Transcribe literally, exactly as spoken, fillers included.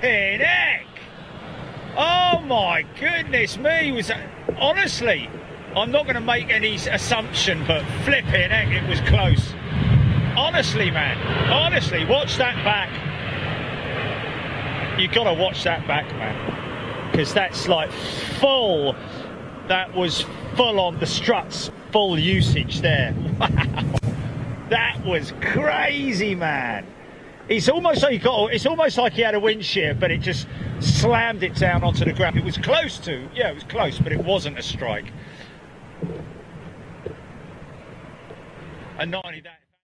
Pinnock! Oh my goodness me, was that, honestly, I'm not going to make any assumption, but flipping heck, it was close. Honestly, man, honestly, watch that back. You've got to watch that back, man, because that's like full, that was full on the struts, full usage there. Wow, that was crazy, man. It's almost like he got, it's almost like he had a wind shear, but it just slammed it down onto the ground. It was close to, yeah, it was close, but it wasn't a strike. And not only that.